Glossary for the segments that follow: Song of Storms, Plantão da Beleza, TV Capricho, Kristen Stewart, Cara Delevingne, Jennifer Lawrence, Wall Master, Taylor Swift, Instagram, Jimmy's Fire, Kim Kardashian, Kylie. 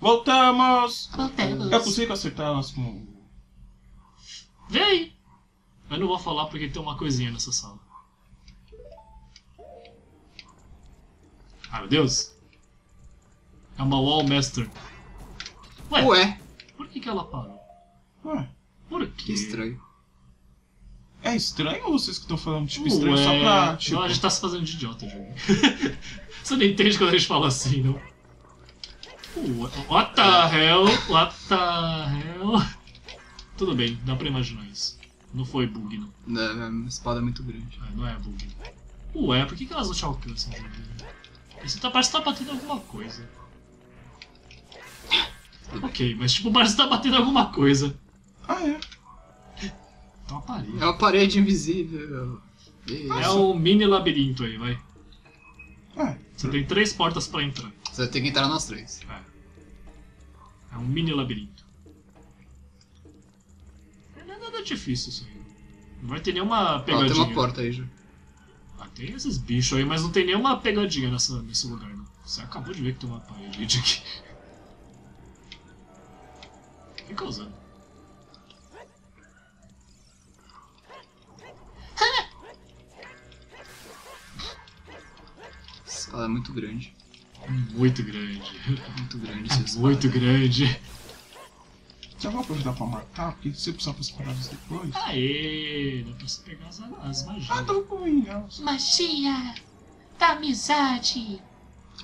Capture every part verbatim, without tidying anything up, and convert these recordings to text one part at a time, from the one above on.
Voltamos! Voltamos. É possível acertar nós com... Vem aí! Eu não vou falar porque tem uma coisinha nessa sala. Ah, meu Deus! É uma Wall Master. Ué? Ué? Por que que ela parou? Ué? Por quê? Que estranho. É estranho ou vocês que estão falando tipo Ué. Estranho só pra... Tipo... Não, a gente tá se fazendo de idiota, Júlio. Você não entende quando a gente fala assim, não? Ué, what the hell? What the hell? Tudo bem, dá pra imaginar isso. Não foi bug, não. Não, a espada é muito grande. Ah, não é bug. Ué, por que que elas não te alcançam, Júlio? Esse tá, parece que tá batendo alguma coisa. Ok, mas tipo, parece que tá batendo alguma coisa. Ah, é? É uma parede. É uma parede invisível. Isso. É um mini labirinto aí, vai. É. Você tem três portas pra entrar. Você vai ter que entrar nas três. É. É um mini labirinto. Não é nada difícil isso aí. Não vai ter nenhuma pegadinha. Ah, tem uma porta aí já. Ah, tem esses bichos aí, mas não tem nenhuma pegadinha nessa, nesse lugar, não. Você acabou de ver que tem uma parede aqui. Fica usando. Essa espada é muito grande. Muito grande. Muito grande essa espada. Muito grande. Já vou aproveitar pra matar, porque se precisar para separar isso depois. Aê, dá pra você pegar as, as magias. Ah, tô ruim. Magia da amizade.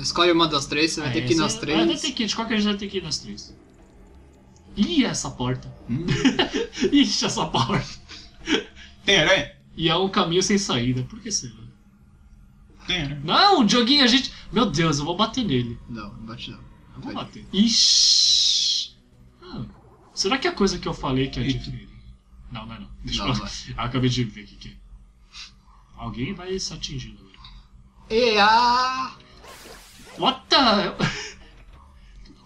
Escolhe uma das três, você vai ter que ir nas três. Vai ter que ir, de qualquer jeito vai ter que ir nas três. Ih, essa porta. Hum. Ixi, essa porta. Tem aranha? E é um caminho sem saída. Por que será? Tem aranha. Não, Dioguinho, a gente... Meu Deus, eu vou bater nele. Não, não bate não. Eu vou bater. Ixi. Ah, será que é a coisa que eu falei que é diferente? Não, não é não. Deixa não, eu... não. Ah, acabei de ver o que é. Alguém vai se atingindo agora. Ea! What the...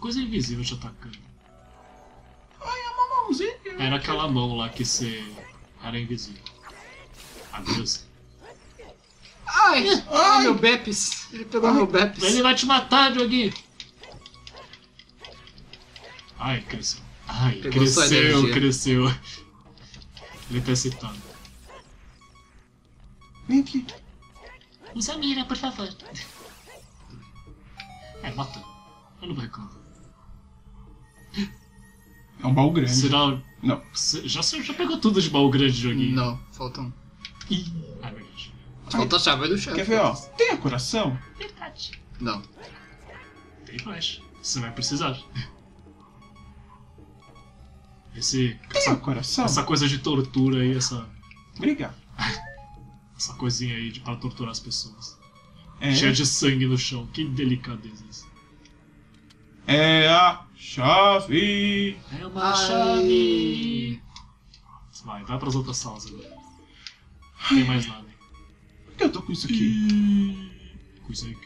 Coisa invisível te atacando. Era aquela mão lá que você era invisível. Adeus. Ai, ai, ai, meu Bepis. Ele pegou ai, meu Bepis. Ele vai te matar, Dioguinho. Ai, cresceu. Ai, pegou cresceu, cresceu. Ele tá excitado. Vem aqui. Usa a mira, por favor. É, matou. Eu não vou reclamar. É um baú grande. Será... Não. Cê já, cê já pegou tudo de baú grande, Dioguinho? Não, faltam um. Ih, ah, verdade. Falta a chave do chefe. Quer ver, ó? Tem a coração? Verdade. Não. Tem flash. Você vai precisar. Esse... Tem essa, a coração? Essa coisa de tortura aí, essa... Obrigado. Essa coisinha aí de, pra torturar as pessoas. É. Cheia de sangue no chão. Que delicadeza isso. É a... Chave! É uma ai. Chave! Vai, vai pras outras salas agora. Não tem mais nada. Por que eu tô com isso aqui? Com isso aí?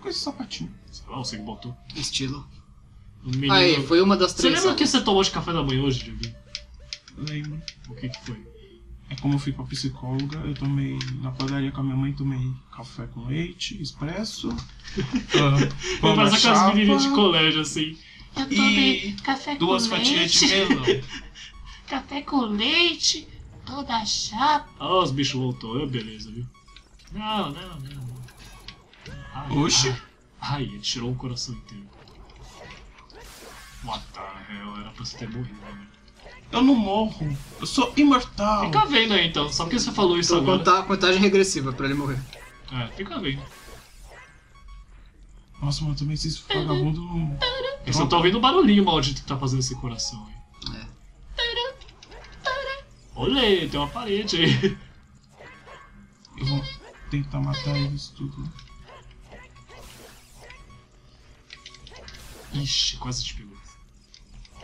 Com esse sapatinho. Sei lá, você que botou. Estilo. Menino... Aí, foi uma das três. Você lembra o que você tomou de café da manhã hoje, Diogo? Lembro. O que que foi? É como eu fui pra psicóloga, eu tomei na padaria com a minha mãe, tomei café com leite, expresso. uh, pão na chapa. Aquelas meninas de colégio assim. Eu tomei café com leite. Duas fatias de melão. Café com leite, toda chapa. Ó, os bichos voltou, beleza, viu? Não, não, não. Ai, oxi. Ai, ai, ele tirou o coração inteiro. What the hell? Era pra você ter morrido, né? Eu não morro, eu sou imortal. Fica vendo aí então, só porque você falou isso agora. Vou contar a contagem regressiva pra ele morrer. É, fica vendo. Nossa, mano, também esses vagabundos não... Eu só tô ouvindo o barulhinho maldito que tá fazendo esse coração aí. É. Olê, tem uma parede aí. Eu vou tentar matar eles tudo. Ixi, quase te pegou.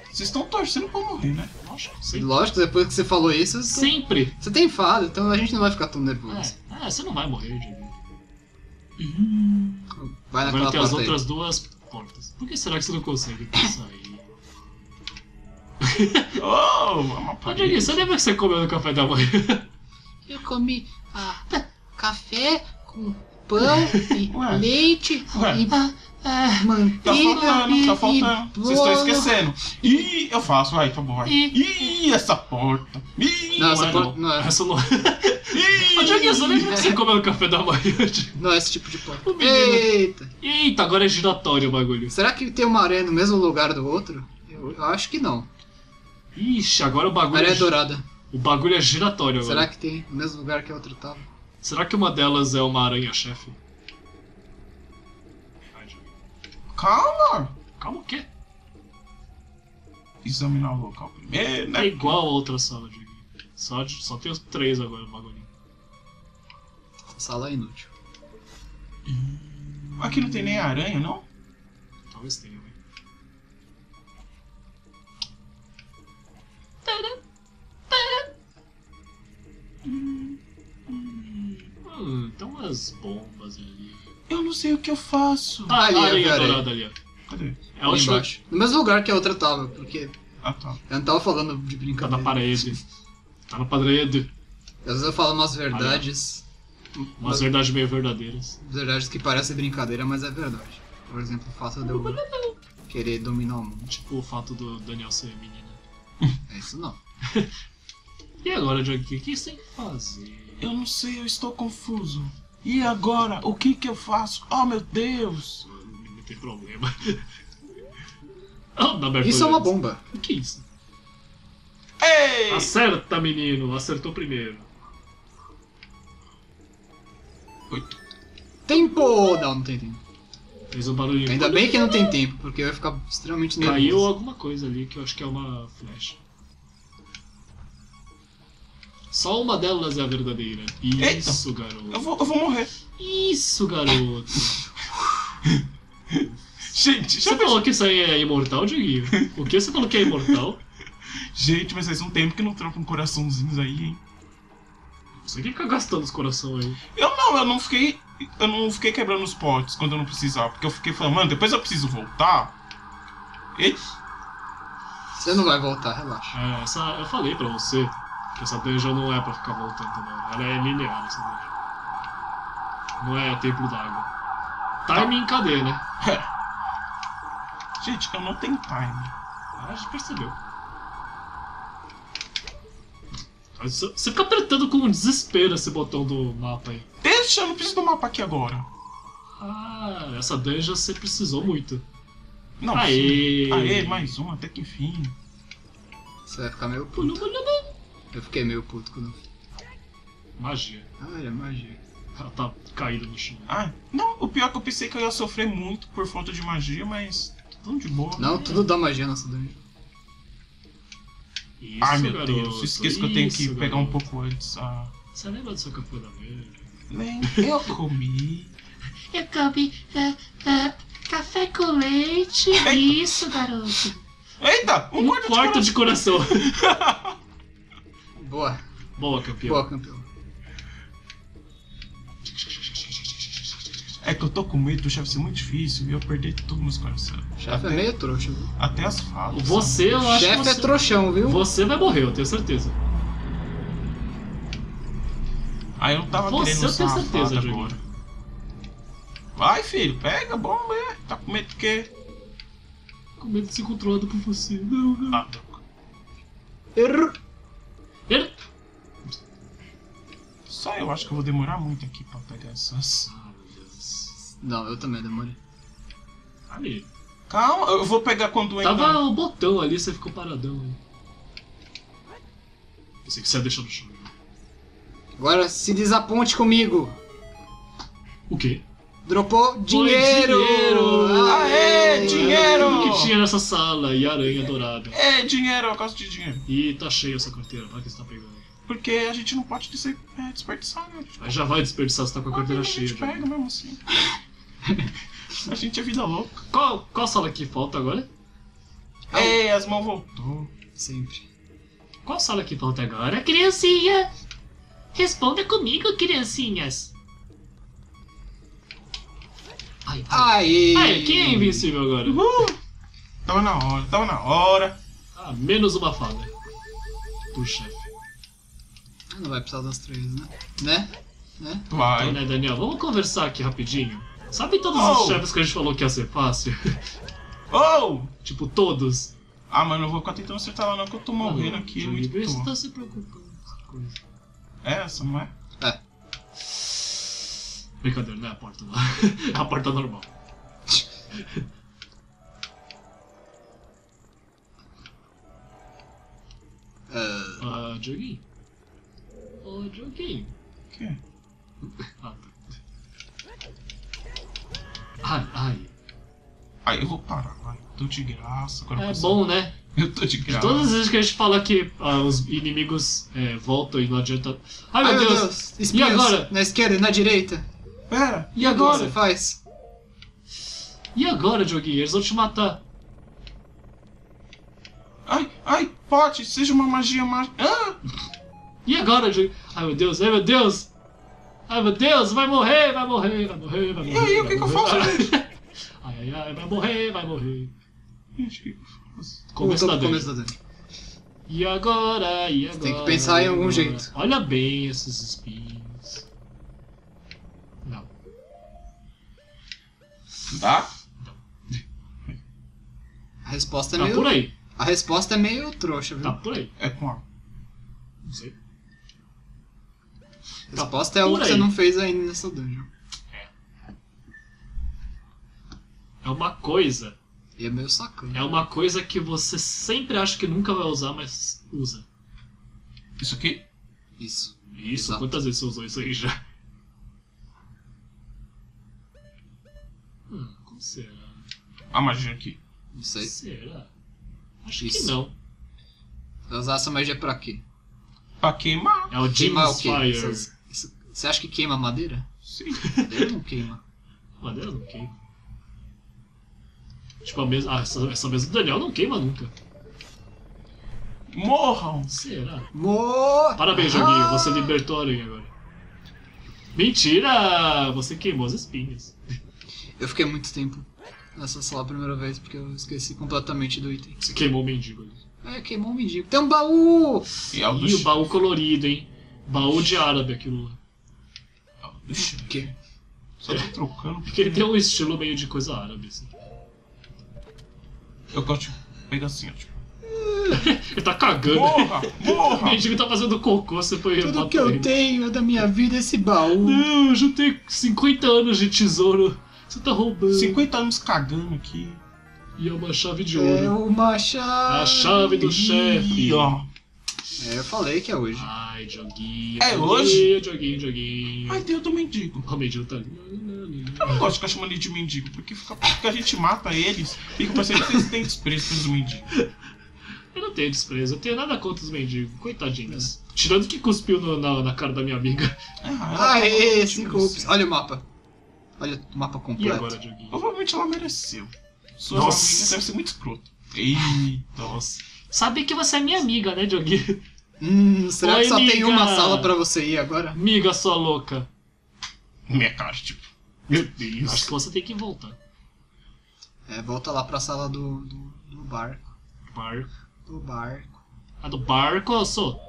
Vocês estão torcendo pra morrer, né? Lógico, sempre. Lógico, depois que você falou isso... Você sempre! Tá... Você tem enfado, então a gente não vai ficar tão nervoso. É, é você não vai morrer, Diego. Hum. Vai naquela Agora tem as outras aí. Duas... Portas. Por que será que você não consegue sair? Oh, uma parede. Você lembra que você comeu no café da manhã? Eu comi ah, café com pão e ué. Leite ué. E Ah, mano. Tá faltando, tá faltando. Vocês estão esquecendo. Ih, eu faço. Vai, tá bom, vai. Ih, essa porta. Ih, não, essa porta. Não, essa não. Onde é que essa? Nem você comeu no café da manhã. Não, esse tipo de porta. Eita. Eita, agora é giratório o bagulho. Será que tem uma areia no mesmo lugar do outro? Eu, eu acho que não. Ixi, agora o bagulho. Areia é dourada. O bagulho é giratório agora. Será que tem no mesmo lugar que a outra tava? Será que uma delas é uma aranha-chefe? Calma! Calma o quê? Examinar o local primeiro, né? É igual a outra sala, de só, só tem os três agora no bagulhinho. Essa sala é inútil. Hum, aqui não tem nem aranha, não? Talvez tenha, velho. Hum, hum, tem umas bombas ali. Eu não sei o que eu faço. Ah, ali, ali, é dourada ali. Cadê? É ali embaixo. No mesmo lugar que a outra tava, porque... Ah, tá. Eu não tava falando de brincadeira. Tá na parede. Tá na parede. Às vezes eu falo umas verdades... Ali. Umas mas... verdades meio verdadeiras. Verdades que parecem brincadeira, mas é verdade. Por exemplo, o fato de eu querer dominar o mundo. Tipo o fato do Daniel ser menina. É isso não. E agora, Joguinho, o que você tem que fazer? Eu não sei, eu estou confuso. E agora? O que que eu faço? Oh, meu Deus! Não tem problema. Oh, isso é uma bomba. O que é isso? Ei! Acerta, menino. Acertou primeiro. Oito. Tempo! Não, não tem tempo. Fez um barulhinho. Ainda bem que não tem tempo, porque eu ia ficar extremamente nervoso. Caiu alguma coisa ali, que eu acho que é uma flecha. Só uma delas é a verdadeira. Isso, eita, garoto. Eu vou, eu vou morrer. Isso, garoto. Gente, você falou que isso aí é imortal, Dieguinho? O que você falou que é imortal? Gente, mas faz um tempo que não trocam coraçãozinhos aí, hein? Você que fica gastando os corações aí. Eu não, eu não fiquei. Eu não fiquei quebrando os potes quando eu não precisava. Porque eu fiquei falando, mano, depois eu preciso voltar. E... Você não vai voltar, relaxa. É, essa, eu falei pra você. Essa dungeon não é pra ficar voltando também. Ela é linear, essa dungeon. Não é o templo d'água. Timing, cadê, né? Gente, eu não tenho time. A gente percebeu. Você fica apertando com desespero esse botão do mapa aí. Deixa, eu não preciso do mapa aqui agora. Ah, essa dungeon você precisou muito. Não, aê! Aê, mais um, até que enfim. Você vai ficar meio puto. Eu fiquei meio puto quando... Magia. Ah, era magia. Ela tá caída no chão. Ah, não, o pior é que eu pensei que eu ia sofrer muito por falta de magia, mas... Tudo de boa. Não, né? Tudo dá magia nessa dungeon. Isso, ai, meu garoto, Deus, eu esqueço isso, que eu tenho que garoto. pegar um pouco antes. Ah. Você lembra do seu café da manhã? Lembro. Eu comi... Eu comi... Uh, uh, café com leite. Eita. Isso, garoto. Eita, um, um quarto, quarto de coração. De coração. Boa. Boa, campeão. Boa, campeão. É que eu tô com medo do chefe ser muito difícil e eu perder tudo nos corações. Chefe é meio trouxa, viu? Até as falas. Você, eu acho que chefe é trouxão, viu? Você vai morrer, eu tenho certeza. Aí ah, eu não tava você, querendo usar a fada agora. Vai, filho, pega a bomba aí. Tá com medo do quê? Com medo de ser controlado por você. Não, não. Ah, tá. Errou. Só eu acho que eu vou demorar muito aqui pra pegar essas. Ah, meu Deus. Não, eu também demorei. Ali. Calma, eu vou pegar quando entra. Tava o botão ali, você ficou paradão. Pensei que você ia deixar no chão. Agora se desaponte comigo. O quê? Dropou dinheiro! Foi dinheiro! Aê, dinheiro! O que tinha nessa sala? E aranha dourada. É, dinheiro, eu gosto de dinheiro. Ih, tá cheio essa carteira, vai que você tá pegando. Porque a gente não pode des é, desperdiçar, né? Tipo, mas já vai desperdiçar se tá com a carteira cheia. A gente pega mesmo assim. A gente é vida louca. Qual, qual sala que falta agora? Ei, é, as mãos voltou. Sempre. Qual sala que falta agora, criancinha? Responda comigo, criancinhas. Ai, ai. Aê. Aê, quem é invencível agora? Uhul. Tava na hora, tava na hora. Ah, menos uma fada. Puxa. Não vai precisar das três, né? Né? Né? Vai. Então, né, Daniel? Vamos conversar aqui rapidinho. Sabe todos oh. os chefes que a gente falou que ia ser fácil? Oh! Tipo, todos. Ah, mano, eu não vou tentando acertar lá não, que eu tô morrendo ah, aqui. Por que você tá se preocupando com essa coisa? É, essa não é? É. Brincadeira, não é a porta lá. É a porta normal. Ah, uh... uh, Dioguinho. Ô, oh, Dioguinho. O quê? Ah, tá. Ai, ai. Ai, eu vou parar, vai. Tô de graça. Agora é bom, né? Eu tô de graça. Todas as vezes que a gente fala que ah, os inimigos é, voltam e não adianta... Ai, meu ai, Deus! Deus. E Espinhos, agora? Na esquerda e na direita. Pera, e agora? Você faz? E agora, Dioguinho? Eles vão te matar. Ai, ai, pote! Seja uma magia mágica... Ah! E agora, Dioguinho? Ai, meu Deus, ai, meu Deus! Ai, meu Deus, vai morrer, vai morrer, vai morrer, vai morrer. E aí, o que, que eu faço? Ai, ai, ai, vai morrer, vai morrer. Acho que eu faço. Começo da dele. E agora, e agora? Tem que pensar em algum jeito. Olha bem esses espinhos. Não. Dá? Não. A resposta é tá meio... Tá por aí. A resposta é meio trouxa, viu? Tá por aí. É com a... Não sei. A resposta é algo que você não fez ainda nessa dungeon. É. É uma coisa. E é meio sacana. É uma coisa que você sempre acha que nunca vai usar, mas usa. Isso aqui? Isso. Isso, exato. Quantas vezes você usou isso aí já? Hum, como será? A magia aqui. Não sei. Será? Acho isso. que não. Vai usar essa magia pra quê? Pra queimar. É o Jimmy's Fire. Você acha que queima madeira? Sim. Madeira não queima. Madeira não queima. Tipo, a mesa, ah, essa, essa mesa do Daniel não queima nunca. Morram! Será? Morram! Parabéns, Joguinho. Você libertou a aranha agora. Mentira! Você queimou as espinhas. Eu fiquei muito tempo nessa sala a primeira vez, porque eu esqueci completamente do item. Você queimou o mendigo ali. É, queimou um mendigo. Tem um baú! E o baú colorido, hein? Baú de árabe, aquilo lá. O quê? Só tô trocando. Porque ele tem um estilo meio de coisa árabe, assim. Eu gosto de pegar assim, ó, tipo. Ele tá cagando. Morra! Morra! O mendigo tá fazendo cocô, você foi... Tudo que eu tenho é da minha vida esse baú. Não, eu juntei cinquenta anos de tesouro. Você tá roubando. cinquenta anos cagando aqui. E é uma chave de ouro. É uma chave. A chave do chefe. É, eu falei que é hoje. Ai, Dioguinho. É Dioguinho, hoje? Dioguinho, Dioguinho. Ai, Deus do mendigo. O mendigo tá ali. Eu não gosto de ficar chamando ele de mendigo, porque, fica, porque a gente mata eles. Fica parecendo que vocês têm desprezo pelos mendigos. Eu não tenho desprezo, eu tenho nada contra os mendigos. Coitadinhas. É. Tirando que cuspiu no, na, na cara da minha amiga. Ah, Aê, cinco ups. Olha o mapa. Olha o mapa completo. E agora, Dioguinho? Provavelmente ela mereceu. Sua amiga deve ser muito escroto. Eita, nossa. Sabe que você é minha amiga, né, Dioguinho? Hum, será Oi, que só amiga. tem uma sala pra você ir agora? Amiga, sua louca. Minha cara, tipo... Meu Deus. Acho que você tem que voltar. É, volta lá pra sala do, do, do barco. Barco? Do barco. Ah, do barco, eu sou?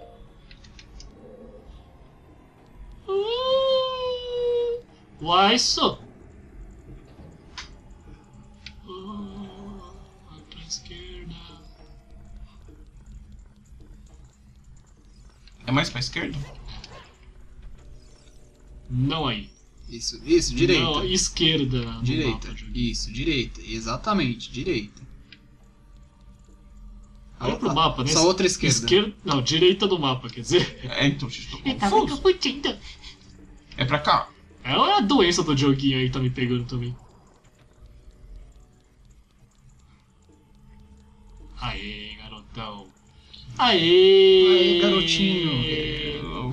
Uh, uai, sou. É mais pra esquerda? Não aí. Isso, isso, direita. Não, esquerda. Direita, mapa, isso, direita. Exatamente, direita. Olha ah, pro mapa, né? Só outra esquerda. esquerda. Não, direita do mapa, quer dizer. É, então, estou confuso. É pra cá. É a doença do Dioguinho aí, tá me pegando também. Aê, garotão. Aê, Aê garotinho.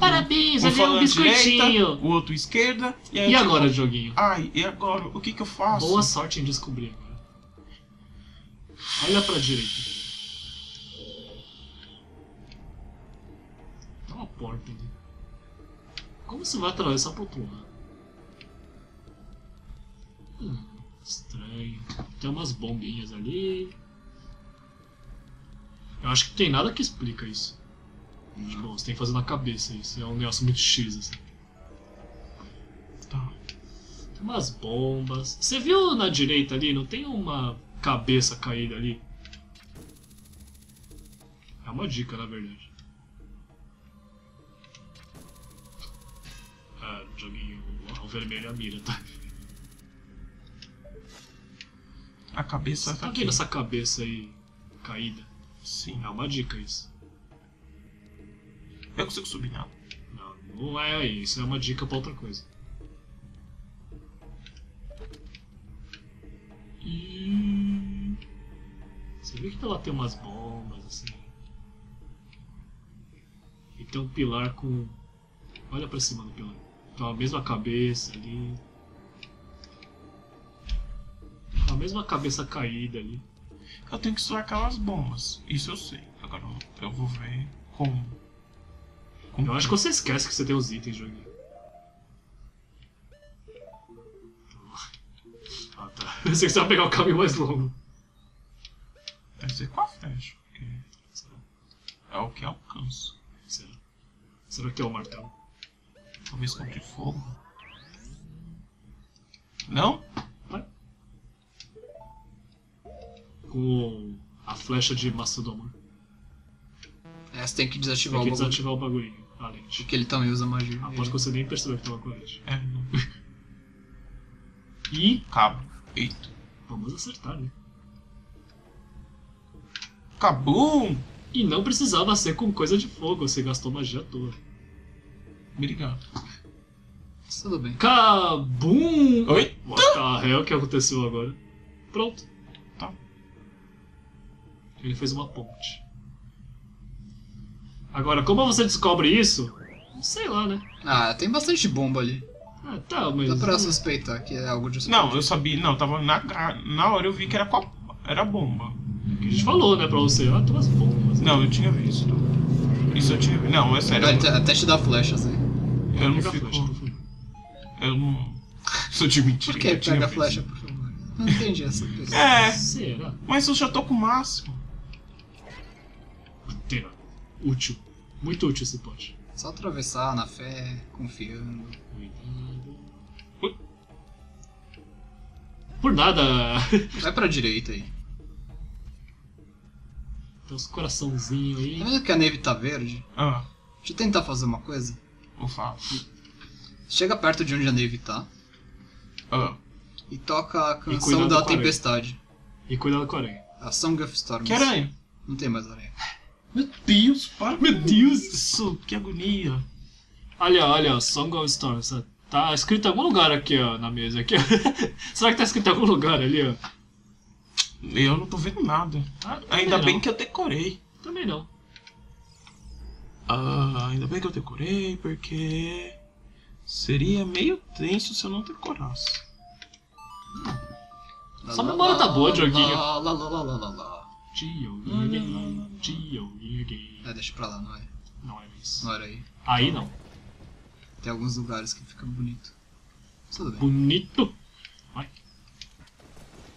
Parabéns, ali é um biscoitinho. Direita, o outro esquerda. E, aí e agora, eu... Dioguinho? Ai, e agora? O que que eu faço? Boa sorte em descobrir agora. Olha pra direita. Tem uma porta ali. Como você vai atravessar pro outro lado? Hum, estranho. Tem umas bombinhas ali. Eu acho que tem nada que explica isso. Não. Tipo, você tem que fazer na cabeça isso. É um negócio muito X, assim. Tá. Tem umas bombas. Você viu na direita ali? Não tem uma cabeça caída ali? É uma dica, na verdade. Ah, joguinho. O vermelho é a mira, tá? A cabeça tá, tá aqui. Tá vendo essa cabeça aí caída? Sim. É uma dica isso. Eu não consigo subir nada. Não, não é aí. Isso é uma dica pra outra coisa. E... você viu que ela tem umas bombas assim? E tem um pilar com... olha pra cima do pilar. Tem a mesma cabeça ali. A mesma cabeça caída ali. Eu tenho que estourar aquelas bombas. Isso eu sei. Agora eu vou ver como. como eu acho que você esquece que você tem os itens, joguinho. Ah tá. Eu sei que você vai pegar o caminho mais longo. Deve ser com a flecha. Porque... é o que alcança. Será? Será que é o martelo? Talvez com de fogo. Não? Vai. Com a flecha de massa do amor. É, você tem que desativar tem que o bagulho. Tem que desativar o bagulhinho, a lente. Porque ele também usa magia. Ah, pode que você nem percebeu que tava com a lente. É, não. E... cabo. Eita. Vamos acertar, né? Cabum! E não precisava ser com coisa de fogo, você gastou magia à toa. Obrigado. Tudo bem. Cabum! Oi? What the hell, o que aconteceu agora? Pronto. Tá. Ele fez uma ponte. Agora, como você descobre isso? Sei lá, né? Ah, tem bastante bomba ali. Ah, tá, mas... dá pra suspeitar que é algo de... não, eu sabia, não, tava na, na hora eu vi que era, co... era bomba. É que a gente falou, né, pra você, ah, tem umas bombas. Não, eu tinha visto. Isso eu tinha visto, não, é sério. Até, eu... até te dar flechas aí. Eu, eu não fico... Flecha, eu não... sou de mentira. Por que pega a flecha, por favor? Não entendi essa coisa. É, será? Mas eu já tô com o máximo. Putera. Útil. Muito útil esse pote. Só atravessar na fé, confiando. Cuidado. Por nada. Vai pra direita aí. Tem uns coraçãozinhos aí. Tá vendo que a neve tá verde? Ah. Deixa eu tentar fazer uma coisa. Ufa. Chega perto de onde a neve tá. Ah. E toca a canção da tempestade. E cuidado com a aranha. A Song of Storms. Que aranha? Não tem mais aranha. Meu Deus, para, meu Deus, isso, que agonia. Olha, olha, Song of Storms, tá escrito em algum lugar aqui, ó, na mesa, aqui, ó. Será que tá escrito em algum lugar ali, ó? Eu não tô vendo nada. Ah, ainda bem não. que eu decorei. Também não. Ah, ainda bem que eu decorei, porque seria meio tenso se eu não decorasse. Hum. Só a memória tá boa, Dioguinho. Lá, lá, lá, lá, lá, lá. É, deixa pra lá, não é? Não é isso. Não era aí. Aí não. Tem alguns lugares que fica bonito. Tudo bem. Bonito? Vai.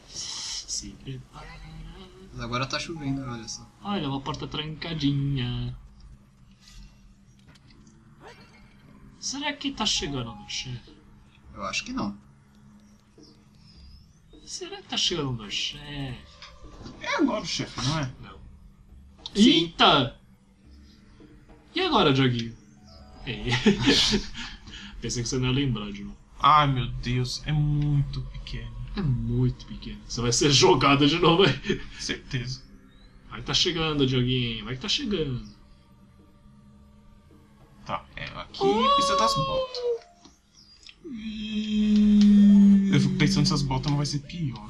Se prepara. Mas agora tá chovendo, olha só. Olha, uma porta trancadinha. Será que tá chegando no chefe? Eu acho que não. Será que tá chegando no chefe? É agora o chefe, não é? Não. Eita! E agora, Dioguinho? É. Pensei que você não ia lembrar de novo. Ai meu Deus, é muito pequeno. É muito pequeno. Você vai ser jogado de novo aí. Certeza. Vai tá chegando, Dioguinho. Vai que tá chegando. Tá, é aqui oh! precisa das botas. Eu fico pensando se as botas não vai ser pior.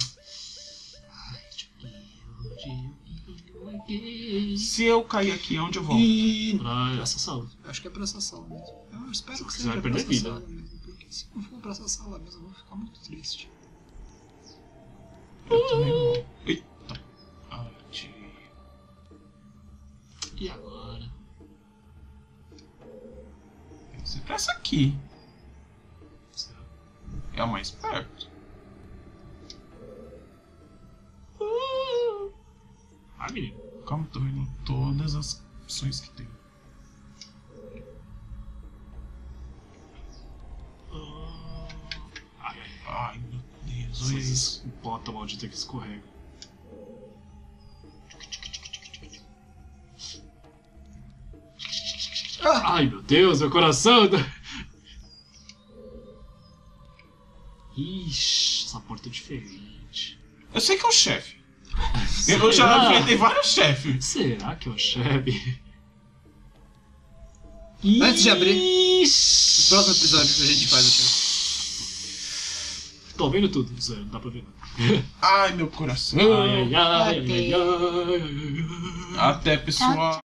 Se eu cair aqui, onde eu vou? E... pra essa sala. Acho que é pra essa sala mesmo. Eu espero que, que seja vai pra essa vida. sala mesmo. Porque se não for pra essa sala mesmo, eu vou ficar muito triste. Eu também vou. Eita. Ati. E agora? Tem que ser pra essa aqui. Será? É a mais perto. Ah, menino. Calma, tô vendo todas as opções que tem. Ai, ai, ai. bota maldita que escorrega. Ah! Ai meu Deus, meu coração! Ixi, essa porta é diferente. Eu sei que é o chefe. Eu já enfrentei vários chefes. Será que é o chefe? Antes de abrir, no próximo episódio a gente faz o chefe. Tô vendo tudo, não dá pra ver nada. Ai, meu coração. Ai, ai, ai, ai, ai, ai. Até, pessoal.